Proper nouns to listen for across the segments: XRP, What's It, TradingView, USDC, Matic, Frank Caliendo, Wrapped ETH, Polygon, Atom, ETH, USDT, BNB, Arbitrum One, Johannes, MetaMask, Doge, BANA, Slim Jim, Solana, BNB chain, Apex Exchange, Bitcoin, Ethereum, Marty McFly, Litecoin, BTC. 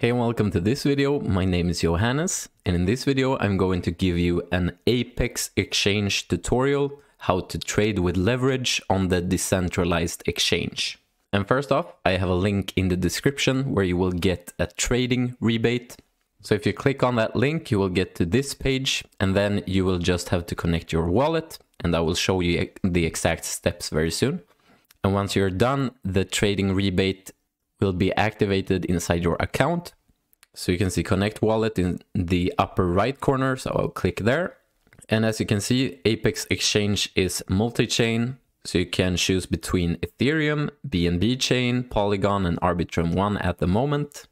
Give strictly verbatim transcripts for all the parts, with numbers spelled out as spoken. Hey and welcome to this video. My name is Johannes and in this video I'm going to give you an Apex Exchange tutorial how to trade with leverage on the decentralized exchange. And first off, I have a link in the description where you will get a trading rebate. So if you click on that link, you will get to this page and then you will just have to connect your wallet and I will show you the exact steps very soon. And once you're done, the trading rebate will be activated inside your account. So you can see Connect Wallet in the upper right corner. So I'll click there. And as you can see, Apex Exchange is multi-chain. So you can choose between Ethereum, B N B chain, Polygon and Arbitrum One at the moment.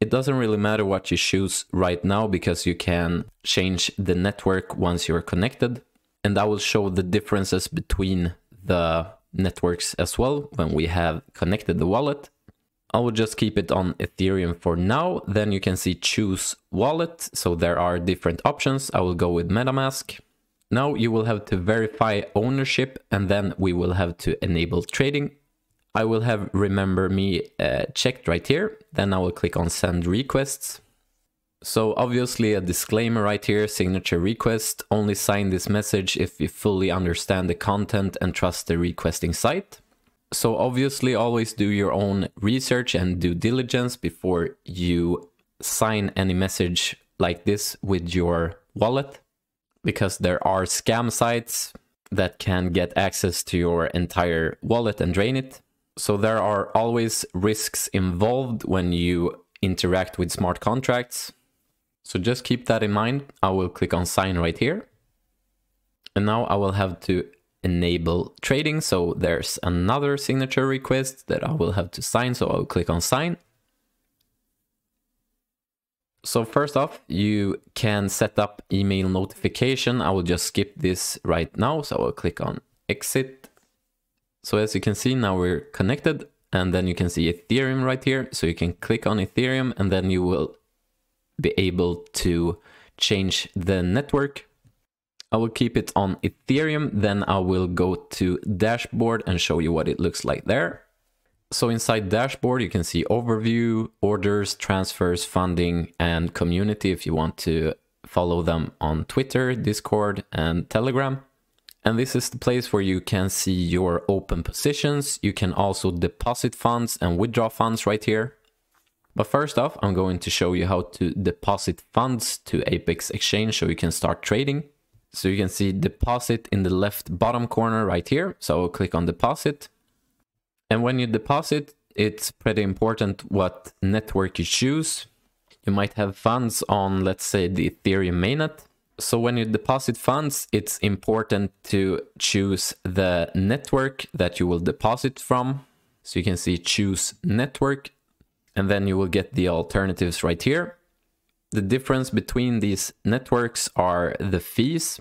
It doesn't really matter what you choose right now because you can change the network once you're connected. And I will show the differences between the networks as well when we have connected the wallet. I will just keep it on Ethereum for now. Then you can see choose wallet. So there are different options. I will go with MetaMask. Now you will have to verify ownership and then we will have to enable trading. I will have remember me uh, checked right here. Then I will click on send requests. So obviously a disclaimer right here, signature request. Only sign this message if you fully understand the content and trust the requesting site. So obviously always do your own research and due diligence before you sign any message like this with your wallet, because there are scam sites that can get access to your entire wallet and drain it. So there are always risks involved when you interact with smart contracts. So just keep that in mind. I will click on sign right here. And now I will have to enable trading. So there's another signature request that I will have to sign. So I'll click on sign. So first off, you can set up email notification. I will just skip this right now. So I'll click on exit. So as you can see, now we're connected and then you can see Ethereum right here. So you can click on Ethereum and then you will be able to change the network. I will keep it on Ethereum, then I will go to dashboard and show you what it looks like there. So inside dashboard, you can see overview, orders, transfers, funding, and community if you want to follow them on Twitter, Discord, and Telegram. And this is the place where you can see your open positions. You can also deposit funds and withdraw funds right here. But first off, I'm going to show you how to deposit funds to Apex Exchange so you can start trading. So you can see deposit in the left bottom corner right here. So I'll click on deposit. And when you deposit, it's pretty important what network you choose. You might have funds on, let's say, the Ethereum mainnet. So when you deposit funds, it's important to choose the network that you will deposit from. So you can see choose network, and then you will get the alternatives right here. The difference between these networks are the fees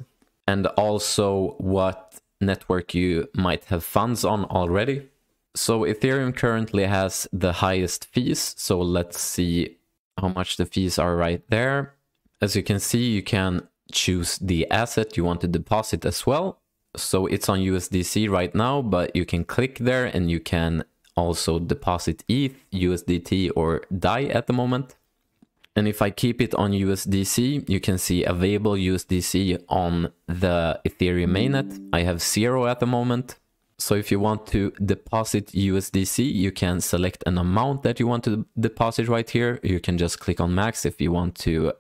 and also what network you might have funds on already. So Ethereum currently has the highest fees. So let's see how much the fees are right there. As you can see, you can choose the asset you want to deposit as well. So it's on U S D C right now, but you can click there and you can also deposit E T H, U S D T or D A I at the moment. And if I keep it on U S D C, you can see available U S D C on the Ethereum mainnet. I have zero at the moment. So if you want to deposit U S D C, you can select an amount that you want to deposit right here. You can just click on max if you want to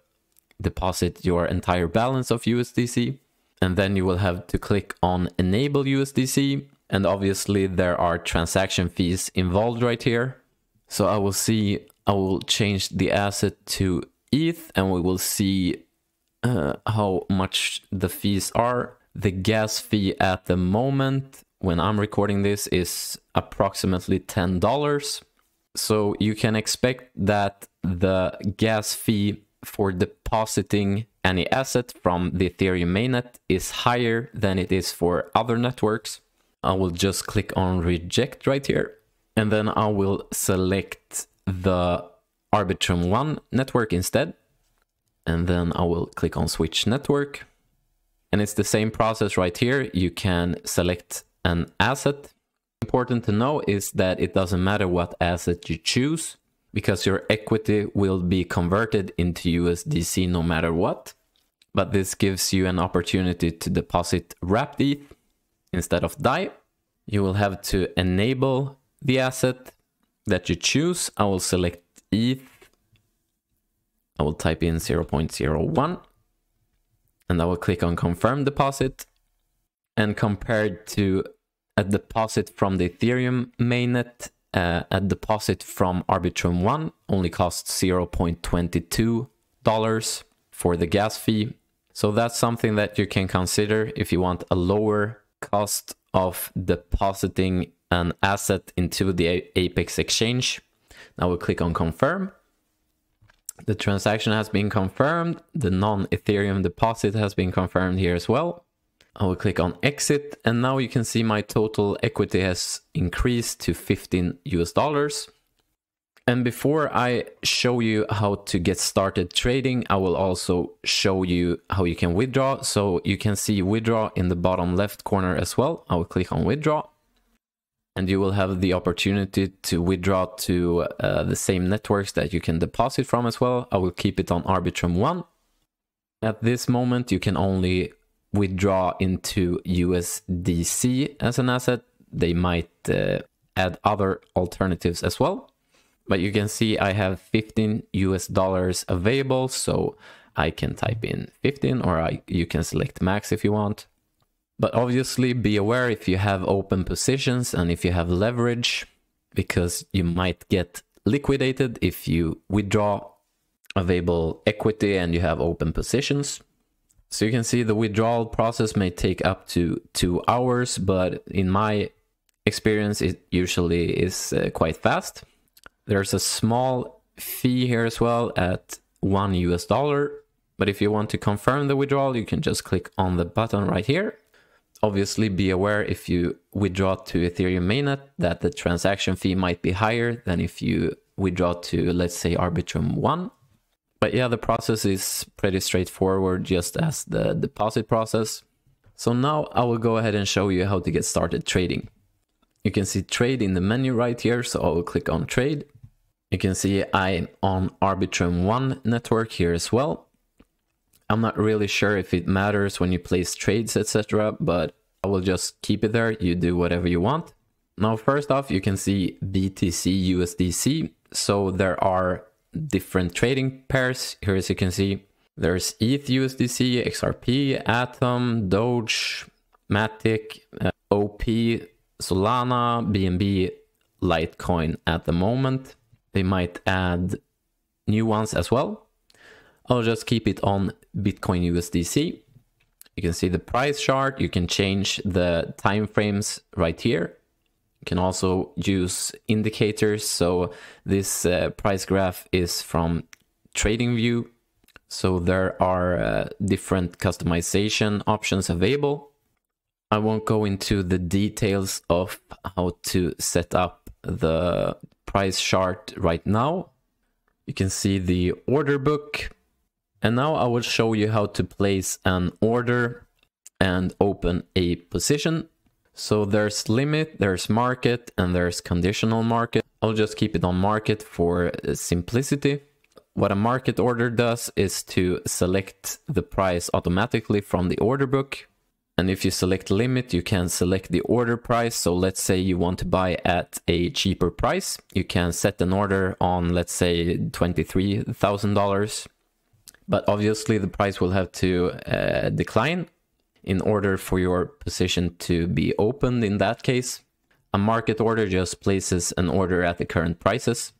deposit your entire balance of U S D C. And then you will have to click on enable U S D C. And obviously there are transaction fees involved right here. So I will see... I will change the asset to E T H and we will see uh, how much the fees are. The gas fee at the moment when I'm recording this is approximately ten dollars. So you can expect that the gas fee for depositing any asset from the Ethereum mainnet is higher than it is for other networks. I will just click on reject right here and then I will select the Arbitrum One network instead, and then I will click on switch network. And it's the same process right here. You can select an asset. Important to know is that it doesn't matter what asset you choose because your equity will be converted into U S D C no matter what. But this gives you an opportunity to deposit Wrapped E T H instead of D A I. You will have to enable the asset that you choose. I will select E T H. I will type in zero point zero one and I will click on confirm deposit. And compared to a deposit from the Ethereum mainnet, uh, a deposit from Arbitrum One only costs zero point two two dollars for the gas fee. So that's something that you can consider if you want a lower cost of depositing an asset into the Apex Exchange. Now we'll click on confirm. The transaction has been confirmed. The non-Ethereum deposit has been confirmed here as well. I will click on exit, and now you can see my total equity has increased to fifteen U S dollars. And before I show you how to get started trading, I will also show you how you can withdraw. So you can see withdraw in the bottom left corner as well. I will click on withdraw, and you will have the opportunity to withdraw to uh, the same networks that you can deposit from as well. I will keep it on Arbitrum One. At this moment, you can only withdraw into U S D C as an asset. They might uh, add other alternatives as well. But you can see I have fifteen U S dollars available, so I can type in fifteen, or I, you can select max if you want. But obviously be aware if you have open positions and if you have leverage, because you might get liquidated if you withdraw available equity and you have open positions. So you can see the withdrawal process may take up to two hours, but in my experience, it usually is uh, quite fast. There's a small fee here as well at one U S dollar. But if you want to confirm the withdrawal, you can just click on the button right here. Obviously, be aware if you withdraw to Ethereum mainnet that the transaction fee might be higher than if you withdraw to, let's say, Arbitrum One. But yeah, the process is pretty straightforward, just as the deposit process. So now I will go ahead and show you how to get started trading. You can see trade in the menu right here, so I will click on trade. You can see I'm on Arbitrum One network here as well. I'm not really sure if it matters when you place trades, et cetera, but I will just keep it there. You do whatever you want. Now, first off, you can see B T C U S D C. So there are different trading pairs here, as you can see. There's E T H U S D C, X R P, Atom, Doge, Matic, uh, O P, Solana, B N B, Litecoin at the moment. They might add new ones as well. I'll just keep it on Bitcoin U S D C. You can see the price chart. You can change the time frames right here. You can also use indicators. So this uh, price graph is from TradingView. So there are uh, different customization options available. I won't go into the details of how to set up the price chart right now. You can see the order book. And now I will show you how to place an order and open a position. So there's limit, there's market, and there's conditional market. I'll just keep it on market for simplicity. What a market order does is to select the price automatically from the order book. And if you select limit, you can select the order price. So let's say you want to buy at a cheaper price. You can set an order on, let's say, twenty-three thousand dollars. But obviously the price will have to uh, decline in order for your position to be opened in that case. A market order just places an order at the current prices.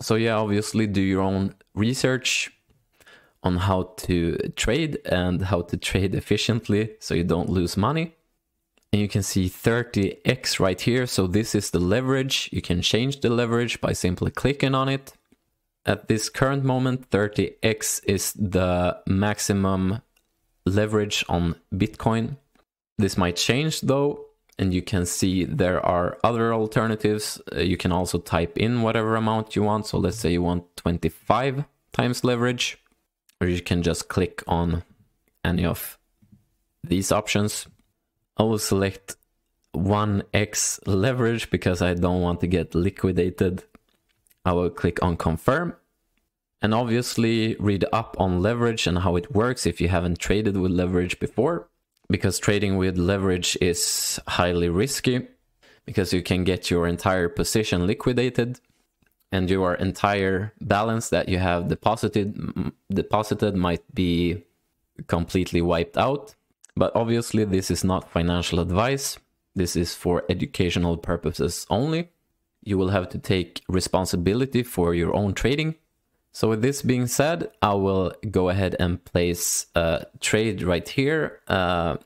So yeah, obviously do your own research on how to trade and how to trade efficiently so you don't lose money. And you can see thirty X right here. So this is the leverage. You can change the leverage by simply clicking on it. At this current moment, thirty X is the maximum leverage on Bitcoin. This might change though, and you can see there are other alternatives. You can also type in whatever amount you want. So let's say you want twenty-five times leverage, or you can just click on any of these options. I will select one X leverage because I don't want to get liquidated. I will click on confirm. And obviously read up on leverage and how it works if you haven't traded with leverage before, because trading with leverage is highly risky, because you can get your entire position liquidated and your entire balance that you have deposited deposited might be completely wiped out. But obviously this is not financial advice. This is for educational purposes only. You will have to take responsibility for your own trading. So with this being said, I will go ahead and place a trade right here. Uh,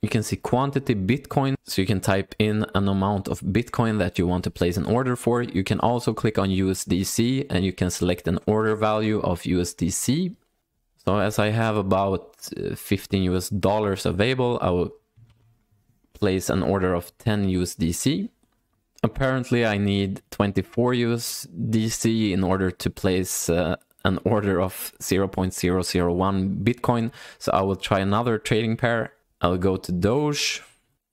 you can see quantity Bitcoin, so you can type in an amount of Bitcoin that you want to place an order for. You can also click on U S D C and you can select an order value of U S D C. So as I have about fifteen U S dollars available, I will place an order of ten U S D C. Apparently I need twenty-four U S D C in order to place uh, an order of zero point zero zero one Bitcoin. So I will try another trading pair. I'll go to Doge.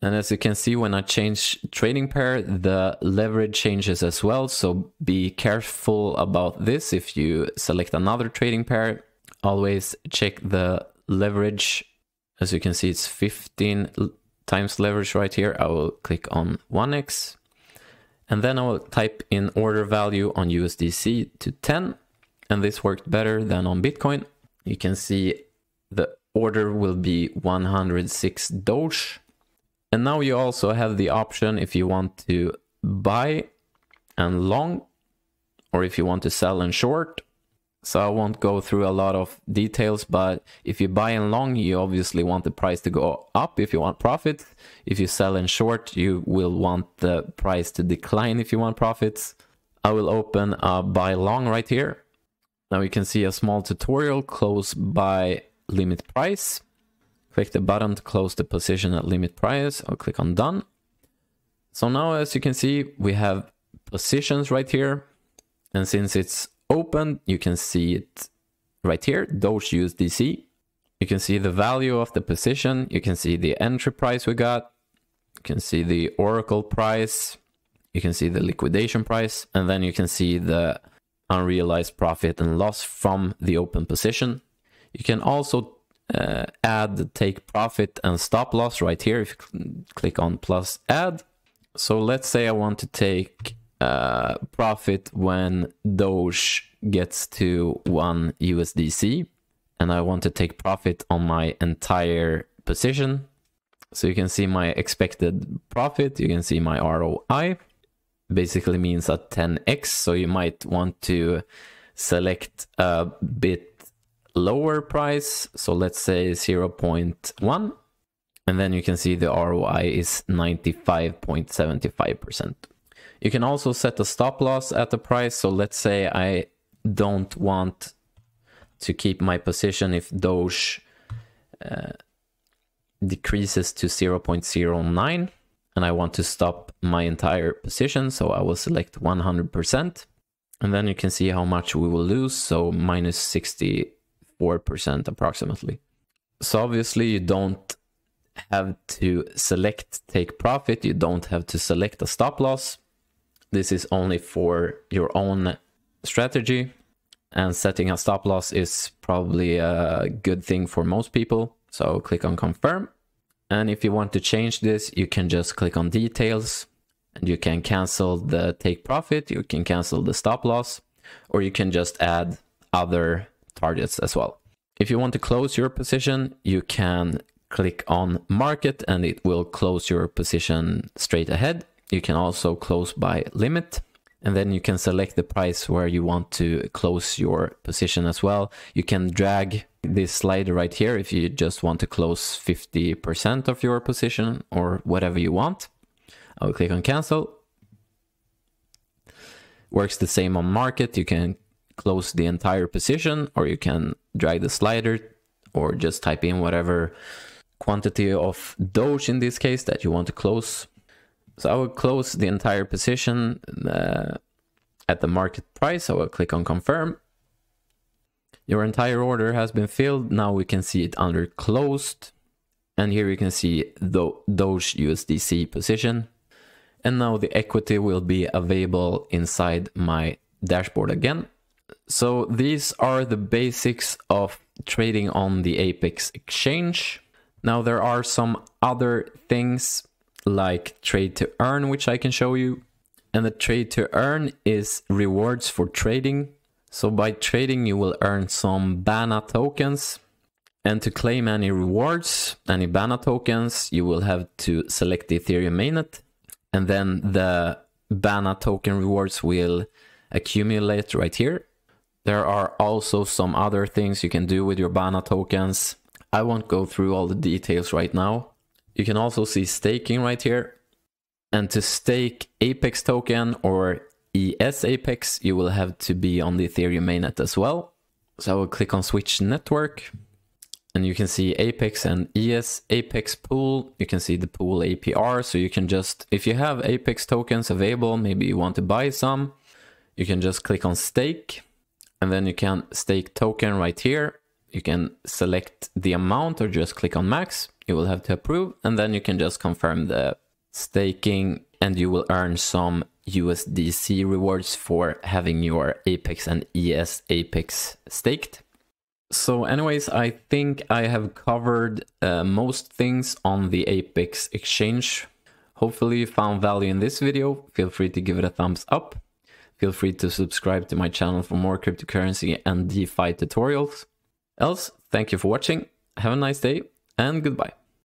And as you can see, when I change trading pair, the leverage changes as well. So be careful about this. If you select another trading pair, always check the leverage. As you can see, it's fifteen times leverage right here. I will click on one X. And then I will type in order value on U S D C to ten. And this worked better than on Bitcoin. You can see the order will be one hundred six Doge. And now you also have the option if you want to buy and long, or if you want to sell and short. So I won't go through a lot of details, but if you buy and long, you obviously want the price to go up if you want profit. If you sell and short, you will want the price to decline if you want profits. I will open a buy long right here. Now you can see a small tutorial, close by limit price. Click the button to close the position at limit price. I'll click on done. So now, as you can see, we have positions right here. And since it's open, you can see it right here, Doge U S D C. You can see the value of the position. You can see the entry price we got. You can see the Oracle price. You can see the liquidation price. And then you can see the unrealized profit and loss from the open position. You can also uh, add take profit and stop loss right here. If you click on plus add. So let's say I want to take Uh, profit when Doge gets to one U S D C, and I want to take profit on my entire position. So you can see my expected profit, you can see my R O I, basically means a ten X. So you might want to select a bit lower price, so let's say zero point one, and then you can see the R O I is ninety-five point seven five percent. You can also set a stop loss at the price. So let's say I don't want to keep my position if Doge uh, decreases to zero point zero nine, and I want to stop my entire position. So I will select one hundred percent, and then you can see how much we will lose. So minus sixty-four percent approximately. So obviously you don't have to select take profit. You don't have to select a stop loss. This is only for your own strategy, and setting a stop loss is probably a good thing for most people. So click on confirm. And if you want to change this, you can just click on details, and you can cancel the take profit. You can cancel the stop loss, or you can just add other targets as well. If you want to close your position, you can click on market and it will close your position straight ahead. You can also close by limit, and then you can select the price where you want to close your position as well. You can drag this slider right here if you just want to close fifty percent of your position or whatever you want. I'll click on cancel. Works the same on market. You can close the entire position, or you can drag the slider, or just type in whatever quantity of Doge in this case that you want to close. So I will close the entire position uh, at the market price. I will click on confirm. Your entire order has been filled. Now we can see it under closed. And here you can see the Doge U S D C position. And now the equity will be available inside my dashboard again. So these are the basics of trading on the Apex Exchange. Now there are some other things like trade to earn, which I can show you. And the trade to earn is rewards for trading. So by trading, you will earn some BANA tokens. And to claim any rewards, any BANA tokens, you will have to select the Ethereum mainnet. And then the BANA token rewards will accumulate right here. There are also some other things you can do with your BANA tokens. I won't go through all the details right now. You can also see staking right here. And to stake Apex token or E S Apex, you will have to be on the Ethereum mainnet as well. So I will click on switch network. And you can see Apex and E S Apex pool. You can see the pool A P R. So you can just, if you have Apex tokens available, maybe you want to buy some, you can just click on stake. And then you can stake token right here. You can select the amount or just click on max. You will have to approve. And then you can just confirm the staking and you will earn some U S D C rewards for having your Apex and E S Apex staked. So anyways, I think I have covered uh, most things on the Apex Exchange. Hopefully you found value in this video. Feel free to give it a thumbs up. Feel free to subscribe to my channel for more cryptocurrency and DeFi tutorials. Else, thank you for watching. Have a nice day and goodbye.